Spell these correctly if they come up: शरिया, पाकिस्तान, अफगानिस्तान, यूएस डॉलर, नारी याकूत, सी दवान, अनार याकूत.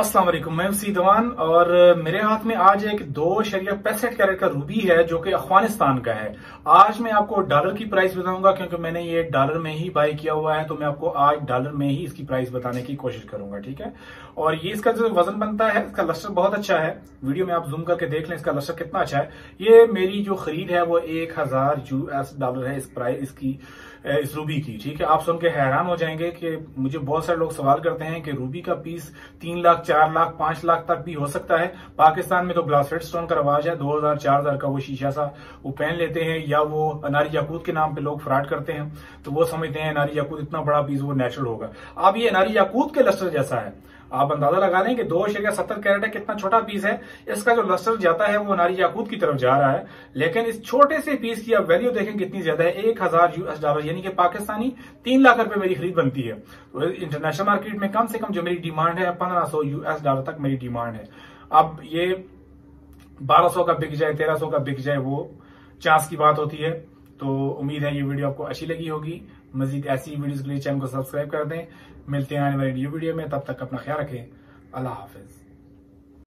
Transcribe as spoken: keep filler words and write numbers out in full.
अस्सलाम वालेकुम, मैं सी दवान और मेरे हाथ में आज एक दो शरिया पैंसठ कैरेट का रूबी है जो कि अफगानिस्तान का है। आज मैं आपको डॉलर की प्राइस बताऊंगा क्योंकि मैंने ये डॉलर में ही बाय किया हुआ है, तो मैं आपको आज डॉलर में ही इसकी प्राइस बताने की कोशिश करूंगा, ठीक है। और ये इसका जो वजन बनता है, इसका लस्टर बहुत अच्छा है। वीडियो में आप जूम करके देख लें इसका लस्टर कितना अच्छा है। ये मेरी जो खरीद है वो एक हजार यूएस डॉलर है इस प्राइस इसकी इस रूबी की, ठीक है। आप सुन के हैरान हो जाएंगे कि मुझे बहुत सारे लोग सवाल करते हैं कि रूबी का पीस तीन लाख चार लाख पांच लाख तक भी हो सकता है। पाकिस्तान में तो ग्लास रेड स्टोन का रवाज है, दो हजार चार हजार का वो शीशा सा वो पहन लेते हैं, या वो अनार याकूत के नाम पे लोग फ्रॉड करते हैं तो वो समझते हैं नारी याकूत इतना बड़ा पीस वो नेचुरल होगा। अब ये नारी याकूत के लस्टर जैसा है, आप अंदाजा लगा लें कि दो शरिया सत्तर कैरेट है, कितना छोटा पीस है। इसका जो लस्टर जाता है वो नारी याकूत की तरफ जा रहा है, लेकिन इस छोटे से पीस की आप वैल्यू देखें कितनी ज्यादा है, एक हजार यूएस डॉलर यानी कि पाकिस्तानी तीन लाख रुपए मेरी खरीद बनती है। तो इंटरनेशनल मार्केट में कम से कम जो मेरी डिमांड है पंद्रह सौ यूएस डॉलर तक मेरी डिमांड है। अब ये बारह सौ का बिक जाए, तेरह सौ का बिक जाए, वो चांस की बात होती है। तो उम्मीद है ये वीडियो आपको अच्छी लगी होगी। मजीद ऐसी वीडियोस के लिए चैनल को सब्सक्राइब कर दें। मिलते हैं आने वाली न्यू वीडियो में, तब तक अपना ख्याल रखें। अल्लाह हाफिज।